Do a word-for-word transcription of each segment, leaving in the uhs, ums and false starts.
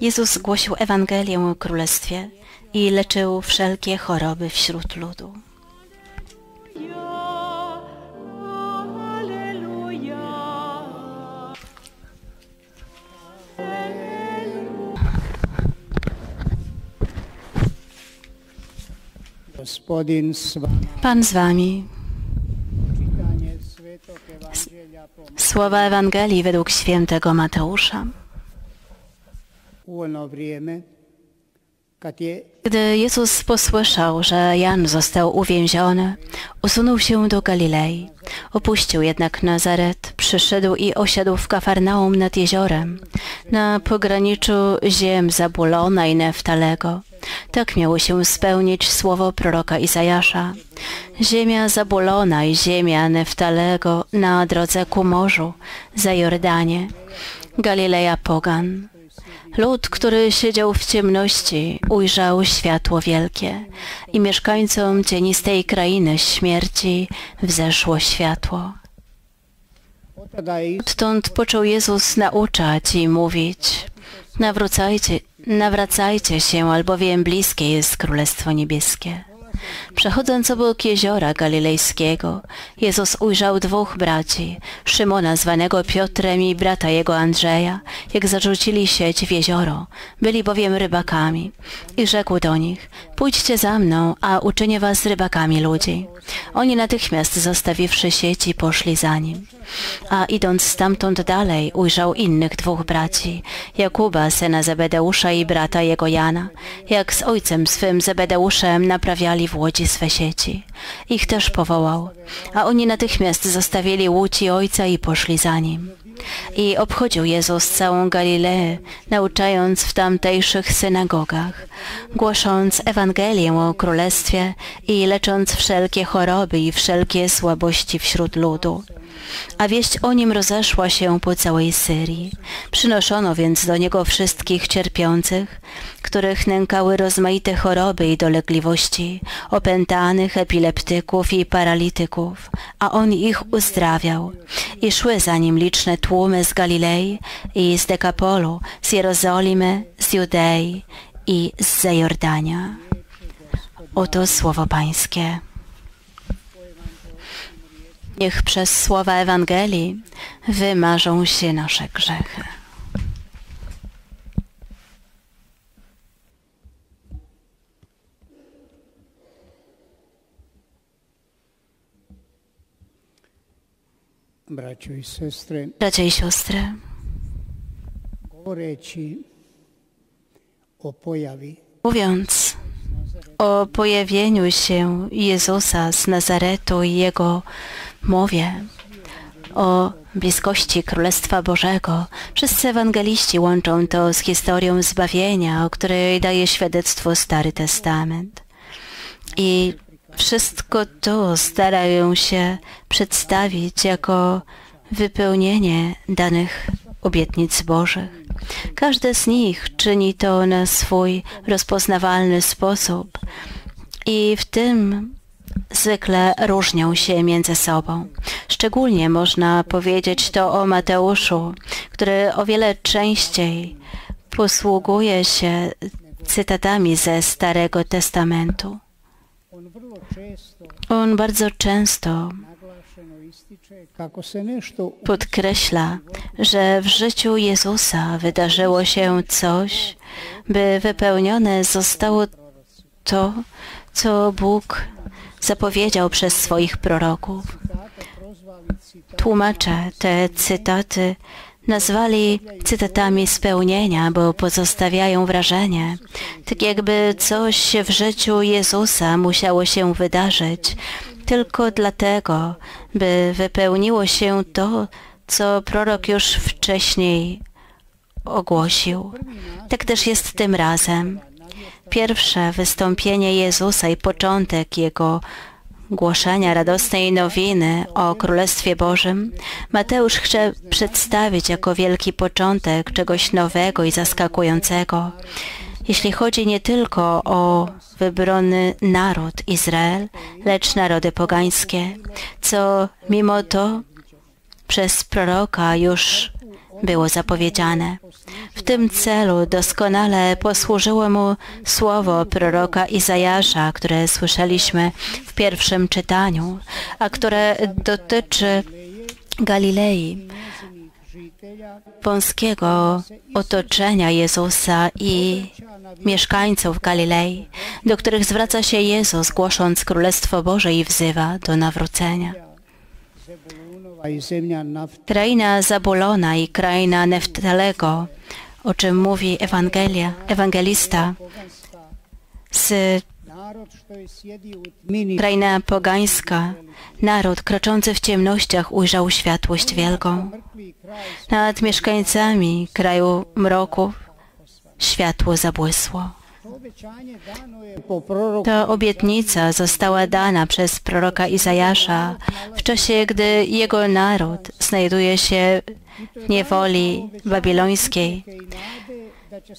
Jezus głosił Ewangelię o Królestwie i leczył wszelkie choroby wśród ludu. Pan z wami. Słowa Ewangelii według świętego Mateusza. Gdy Jezus posłyszał, że Jan został uwięziony, usunął się do Galilei. Opuścił jednak Nazaret, przyszedł i osiadł w Kafarnaum nad jeziorem, na pograniczu ziem Zabulona i Neftalego. Tak miało się spełnić słowo proroka Izajasza. Ziemia Zabulona i ziemia Neftalego na drodze ku morzu, za Jordanie, Galileja pogan. Lud, który siedział w ciemności, ujrzał światło wielkie i mieszkańcom cienistej krainy śmierci wzeszło światło. Odtąd począł Jezus nauczać i mówić: nawrócajcie, nawracajcie się, albowiem bliskie jest Królestwo Niebieskie. Przechodząc obok jeziora Galilejskiego, Jezus ujrzał dwóch braci, Szymona zwanego Piotrem i brata jego Andrzeja, jak zarzucili sieć w jezioro, byli bowiem rybakami. I rzekł do nich: pójdźcie za mną, a uczynię was rybakami ludzi. Oni natychmiast, zostawiwszy sieci, poszli za nim. A idąc stamtąd dalej, ujrzał innych dwóch braci, Jakuba, syna Zebedeusza i brata jego Jana, jak z ojcem swym Zebedeuszem naprawiali w łodzi swe sieci. Ich też powołał, a oni natychmiast zostawili łódź i ojca i poszli za nim. I obchodził Jezus całą Galileę, nauczając w tamtejszych synagogach, głosząc Ewangelię o Królestwie i lecząc wszelkie choroby i wszelkie słabości wśród ludu. A wieść o nim rozeszła się po całej Syrii. Przynoszono więc do niego wszystkich cierpiących, których nękały rozmaite choroby i dolegliwości, opętanych, epileptyków i paralityków, a on ich uzdrawiał. I szły za nim liczne tłumy z Galilei i z Dekapolu, z Jerozolimy, z Judei i z Zajordania. Oto słowo Pańskie. Niech przez słowa Ewangelii wymarzą się nasze grzechy. Bracia i siostry, bracia i siostry, mówiąc o pojawieniu się Jezusa z Nazaretu i Jego mowie o bliskości Królestwa Bożego, wszyscy ewangeliści łączą to z historią zbawienia, o której daje świadectwo Stary Testament. I wszystko to starają się przedstawić jako wypełnienie danych obietnic Bożych. Każde z nich czyni to na swój rozpoznawalny sposób i w tym zwykle różnią się między sobą. Szczególnie można powiedzieć to o Mateuszu, który o wiele częściej posługuje się cytatami ze Starego Testamentu. On bardzo często podkreśla, że w życiu Jezusa wydarzyło się coś, by wypełnione zostało to, co Bóg zapowiedział przez swoich proroków. Tłumacze te cytaty nazwali cytatami spełnienia, bo pozostawiają wrażenie, tak jakby coś w życiu Jezusa musiało się wydarzyć tylko dlatego, by wypełniło się to, co prorok już wcześniej ogłosił. Tak też jest tym razem. Pierwsze wystąpienie Jezusa i początek Jego głoszenia radosnej nowiny o Królestwie Bożym Mateusz chce przedstawić jako wielki początek czegoś nowego i zaskakującego, jeśli chodzi nie tylko o wybrany naród Izrael, lecz narody pogańskie, co mimo to przez proroka już było zapowiedziane. W tym celu doskonale posłużyło mu słowo proroka Izajasza, które słyszeliśmy w pierwszym czytaniu, a które dotyczy Galilei, wąskiego otoczenia Jezusa i mieszkańców Galilei, do których zwraca się Jezus, głosząc Królestwo Boże i wzywa do nawrócenia. Kraina Zabulona i kraina Neftalego, o czym mówi Ewangelia, ewangelista, z kraina pogańska, naród kroczący w ciemnościach ujrzał światłość wielką. Nad mieszkańcami kraju mroków światło zabłysło. Ta obietnica została dana przez proroka Izajasza w czasie, gdy jego naród znajduje się w niewoli babilońskiej.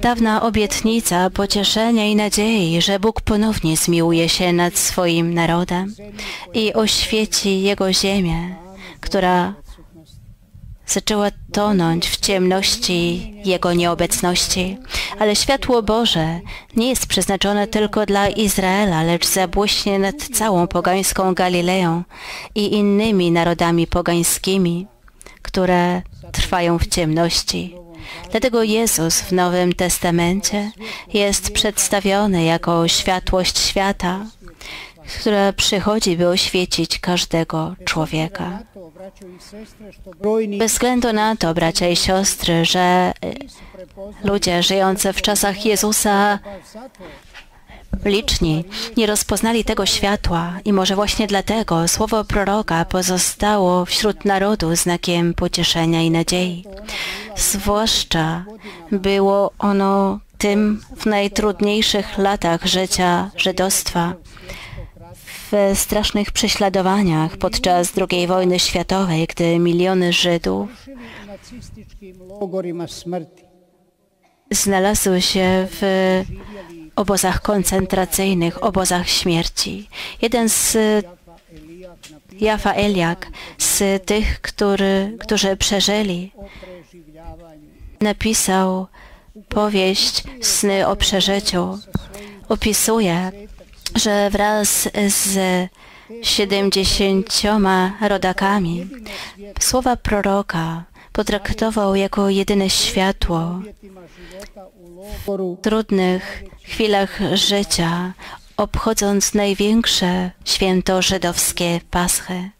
Dawna obietnica pocieszenia i nadziei, że Bóg ponownie zmiłuje się nad swoim narodem i oświeci jego ziemię, która zaczęła tonąć w ciemności jego nieobecności. Ale światło Boże nie jest przeznaczone tylko dla Izraela, lecz zabłyśnie nad całą pogańską Galileą i innymi narodami pogańskimi, które trwają w ciemności. Dlatego Jezus w Nowym Testamencie jest przedstawiony jako światłość świata, która przychodzi, by oświecić każdego człowieka. Bez względu na to, bracia i siostry, że ludzie żyjący w czasach Jezusa liczni nie rozpoznali tego światła i może właśnie dlatego słowo proroka pozostało wśród narodu znakiem pocieszenia i nadziei. Zwłaszcza było ono tym w najtrudniejszych latach życia żydostwa, w strasznych prześladowaniach podczas drugiej wojny światowej, gdy miliony Żydów znalazły się w obozach koncentracyjnych, obozach śmierci. Jeden z Jafa Eliak, z tych, który, którzy przeżyli, napisał powieść Sny o przeżyciu. Opisuje, że wraz z siedemdziesięcioma rodakami słowa proroka potraktował jako jedyne światło w trudnych chwilach życia, obchodząc największe święto żydowskie Paschy.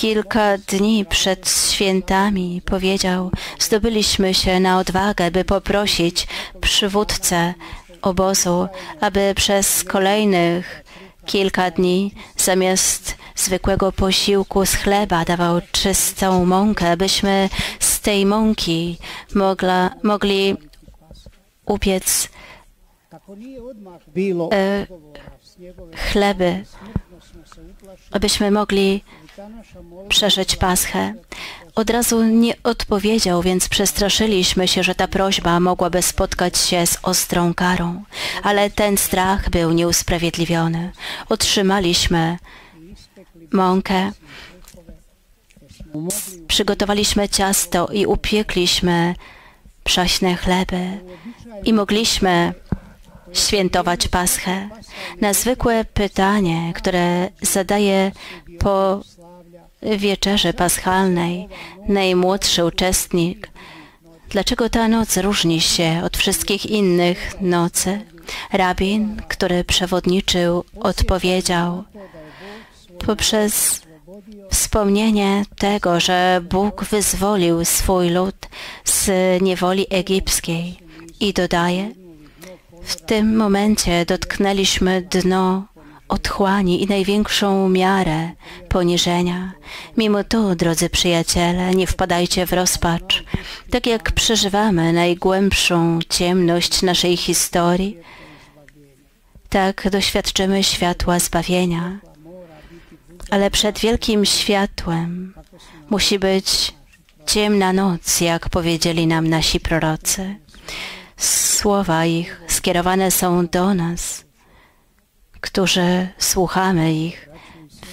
Kilka dni przed świętami powiedział: zdobyliśmy się na odwagę, by poprosić przywódcę obozu, aby przez kolejnych kilka dni zamiast zwykłego posiłku z chleba dawał czystą mąkę, byśmy z tej mąki mogla, mogli upiec e, chleby, abyśmy mogli przeżyć Paschę. Od razu nie odpowiedział, więc przestraszyliśmy się, że ta prośba mogłaby spotkać się z ostrą karą. Ale ten strach był nieusprawiedliwiony. Otrzymaliśmy mąkę, przygotowaliśmy ciasto i upiekliśmy przaśne chleby i mogliśmy świętować Paschę. Na zwykłe pytanie, które zadaje po wieczerzy paschalnej najmłodszy uczestnik, dlaczego ta noc różni się od wszystkich innych nocy, rabin, który przewodniczył, odpowiedział: poprzez wspomnienie tego, że Bóg wyzwolił swój lud z niewoli egipskiej. I dodaje: w tym momencie dotknęliśmy dno otchłani i największą miarę poniżenia. Mimo to, drodzy przyjaciele, nie wpadajcie w rozpacz. Tak jak przeżywamy najgłębszą ciemność naszej historii, tak doświadczymy światła zbawienia. Ale przed wielkim światłem musi być ciemna noc, jak powiedzieli nam nasi prorocy. Słowa ich skierowane są do nas, którzy słuchamy ich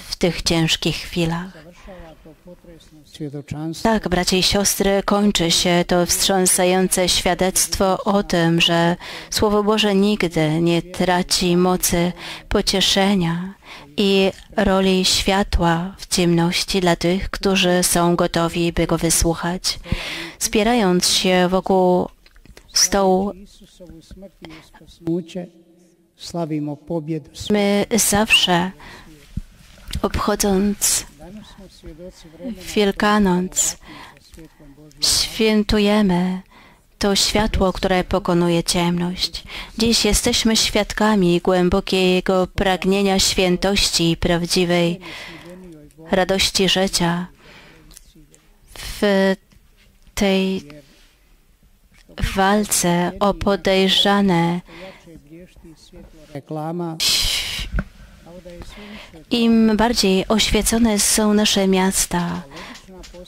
w tych ciężkich chwilach. Tak, bracia i siostry, kończy się to wstrząsające świadectwo o tym, że Słowo Boże nigdy nie traci mocy pocieszenia i roli światła w ciemności dla tych, którzy są gotowi, by Go wysłuchać. Spierając się wokół stołu, my zawsze, obchodząc Wielkanoc, świętujemy to światło, które pokonuje ciemność. Dziś jesteśmy świadkami głębokiego pragnienia świętości i prawdziwej radości życia w tej walce o podejrzane. Im bardziej oświecone są nasze miasta,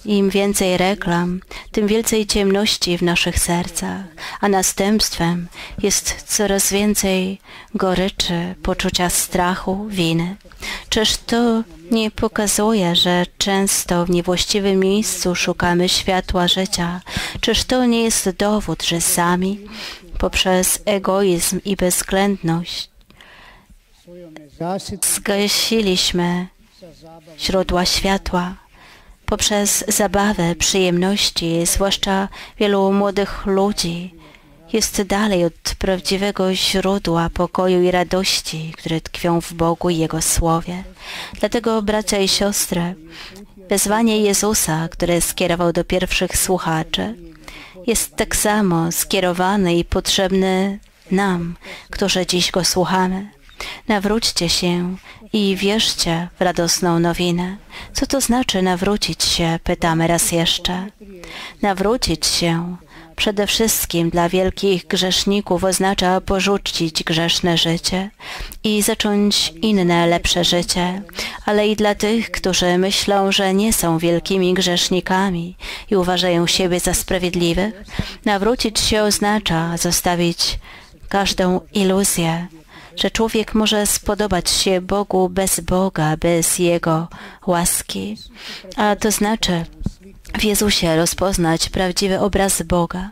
im więcej reklam, tym więcej ciemności w naszych sercach, a następstwem jest coraz więcej goryczy, poczucia strachu, winy. Czyż to nie pokazuje, że często w niewłaściwym miejscu szukamy światła życia? Czyż to nie jest dowód, że sami poprzez egoizm i bezwzględność zgasiliśmy źródła światła? Poprzez zabawę, przyjemności, zwłaszcza wielu młodych ludzi, jest dalej od prawdziwego źródła pokoju i radości, które tkwią w Bogu i Jego Słowie. Dlatego, bracia i siostry, wezwanie Jezusa, które skierował do pierwszych słuchaczy, jest tak samo skierowane i potrzebne nam, którzy dziś Go słuchamy. Nawróćcie się i wierzcie w radosną nowinę. Co to znaczy nawrócić się, pytamy raz jeszcze. Nawrócić się przede wszystkim dla wielkich grzeszników oznacza porzucić grzeszne życie i zacząć inne, lepsze życie, ale i dla tych, którzy myślą, że nie są wielkimi grzesznikami i uważają siebie za sprawiedliwych. Nawrócić się oznacza zostawić każdą iluzję, że człowiek może spodobać się Bogu bez Boga, bez Jego łaski. A to znaczy w Jezusie rozpoznać prawdziwy obraz Boga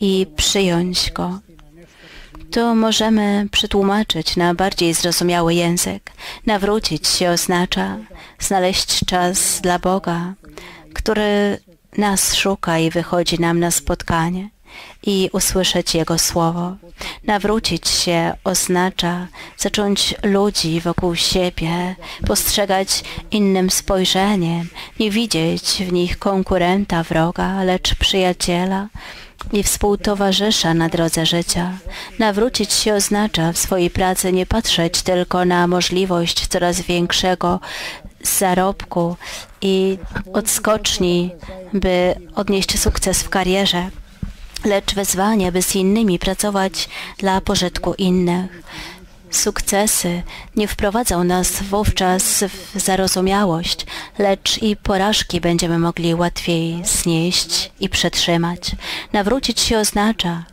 i przyjąć Go. To możemy przetłumaczyć na bardziej zrozumiały język. Nawrócić się oznacza znaleźć czas dla Boga, który nas szuka i wychodzi nam na spotkanie, i usłyszeć Jego Słowo. Nawrócić się oznacza zacząć ludzi wokół siebie postrzegać innym spojrzeniem, nie widzieć w nich konkurenta, wroga, lecz przyjaciela i współtowarzysza na drodze życia. Nawrócić się oznacza w swojej pracy nie patrzeć tylko na możliwość coraz większego zarobku i odskoczni, by odnieść sukces w karierze, lecz wezwanie, by z innymi pracować dla pożytku innych. Sukcesy nie wprowadzą nas wówczas w zarozumiałość, lecz i porażki będziemy mogli łatwiej znieść i przetrzymać. Nawrócić się oznacza,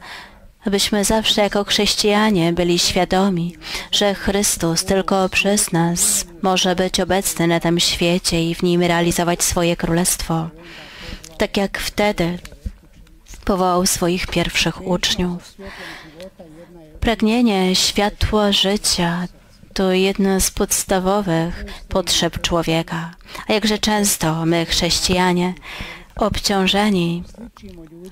abyśmy zawsze jako chrześcijanie byli świadomi, że Chrystus tylko przez nas może być obecny na tym świecie i w nim realizować swoje królestwo. Tak jak wtedy powołał swoich pierwszych uczniów. Pragnienie światła życia to jedna z podstawowych potrzeb człowieka. A jakże często my, chrześcijanie, obciążeni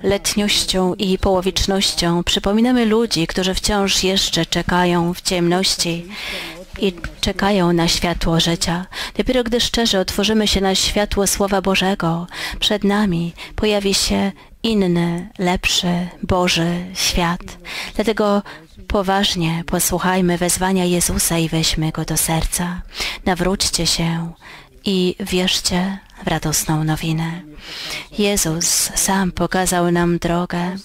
letniością i połowicznością, przypominamy ludzi, którzy wciąż jeszcze czekają w ciemności i czekają na światło życia. Dopiero gdy szczerze otworzymy się na światło Słowa Bożego, przed nami pojawi się inny, lepszy, Boży świat. Dlatego poważnie posłuchajmy wezwania Jezusa i weźmy Go do serca. Nawróćcie się i wierzcie w radosną nowinę. Jezus sam pokazał nam drogę,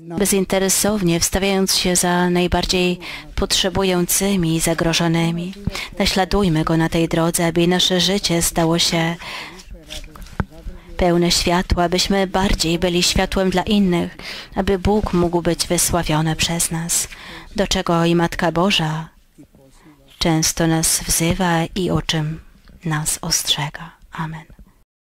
bezinteresownie wstawiając się za najbardziej potrzebującymi i zagrożonymi. Naśladujmy Go na tej drodze, aby nasze życie stało się pełne światła, abyśmy bardziej byli światłem dla innych, aby Bóg mógł być wysławiony przez nas, do czego i Matka Boża często nas wzywa i o czym nas ostrzega. Amen.